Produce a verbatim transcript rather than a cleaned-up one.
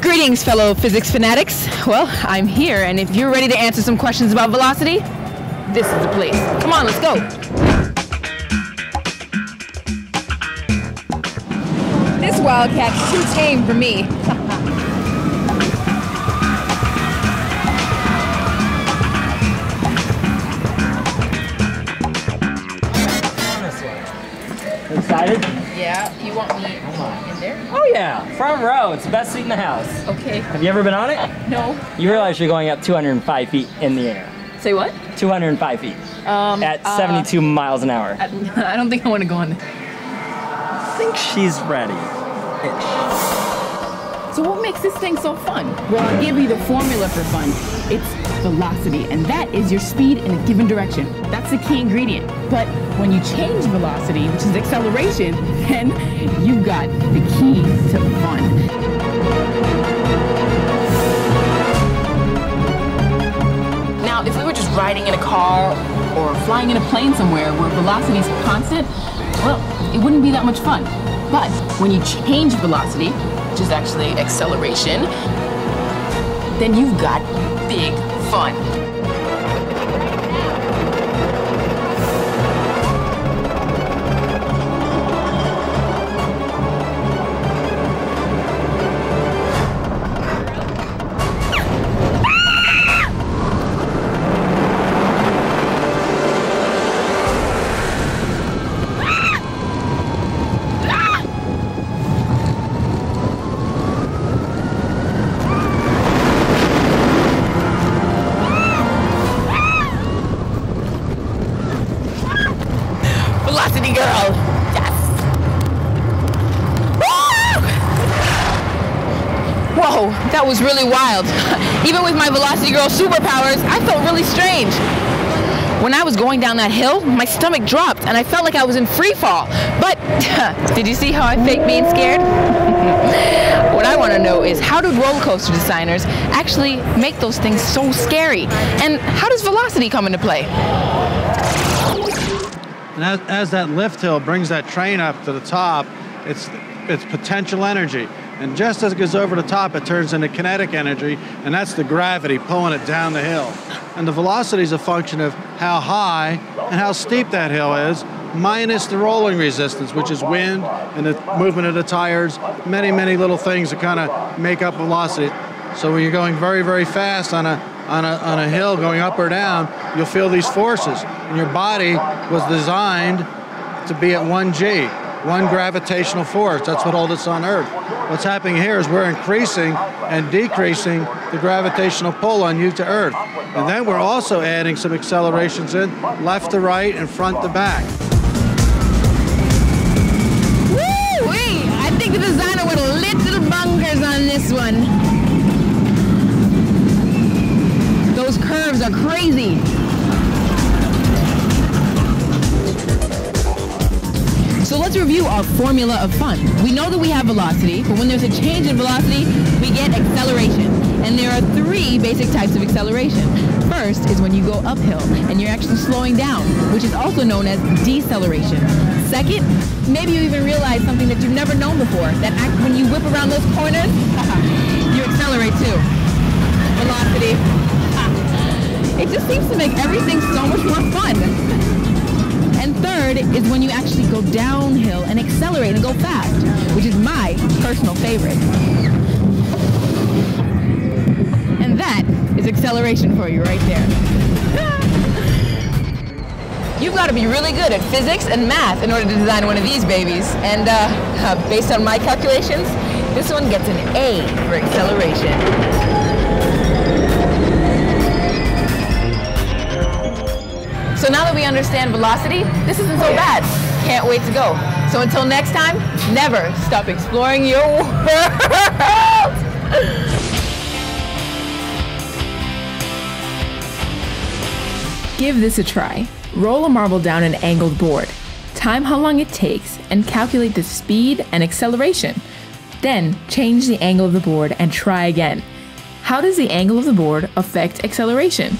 Greetings, fellow physics fanatics. Well, I'm here, and if you're ready to answer some questions about velocity, this is the place. Come on, let's go. This wildcat's too tame for me. Excited? Yeah, you want me in there? Oh yeah, front row. It's the best seat in the house. Okay. Have you ever been on it? No. You realize you're going up two hundred five feet in the air. Say what? two hundred five feet. Um, at uh, seventy-two miles an hour. I, I don't think I want to go on this. I think she's ready. Ish. So what makes this thing so fun? Well, I'll give you the formula for fun. It's velocity, and that is your speed in a given direction. That's the key ingredient. But when you change velocity, which is acceleration, then you've got the key to fun. Now, if we were just riding in a car or flying in a plane somewhere where velocity is constant, well, it wouldn't be that much fun. But when you change velocity, which is actually acceleration, then you've got big fun. Velocity Girl, yes! Woo! Whoa, that was really wild. Even with my Velocity Girl superpowers, I felt really strange. When I was going down that hill, my stomach dropped and I felt like I was in free fall. But did you see how I faked being scared? What I want to know is, how did roller coaster designers actually make those things so scary? And how does velocity come into play? And as, as that lift hill brings that train up to the top, it's, it's potential energy. And just as it goes over the top, it turns into kinetic energy, and that's the gravity pulling it down the hill. And the velocity is a function of how high and how steep that hill is, minus the rolling resistance, which is wind and the movement of the tires, many, many little things that kind of make up velocity. So when you're going very, very fast on a On a, on a hill going up or down, you'll feel these forces. And your body was designed to be at one G, one gravitational force. That's what holds us on Earth. What's happening here is we're increasing and decreasing the gravitational pull on you to Earth. And then we're also adding some accelerations in, left to right and front to back. Woo-wee! I think the designer went a little bonkers on this one. Those curves are crazy. So let's review our formula of fun. We know that we have velocity, but when there's a change in velocity, we get acceleration. And there are three basic types of acceleration. First is when you go uphill and you're actually slowing down, which is also known as deceleration. Second, maybe you even realize something that you've never known before, that act when you whip around those corners, you accelerate too. Velocity. It just seems to make everything so much more fun. And third is when you actually go downhill and accelerate and go fast, which is my personal favorite. And that is acceleration for you right there. You've got to be really good at physics and math in order to design one of these babies. And uh, uh, based on my calculations, this one gets an A for acceleration. So now that we understand velocity, this isn't so bad. Can't wait to go. So until next time, never stop exploring your world. Give this a try. Roll a marble down an angled board. Time how long it takes and calculate the speed and acceleration. Then change the angle of the board and try again. How does the angle of the board affect acceleration?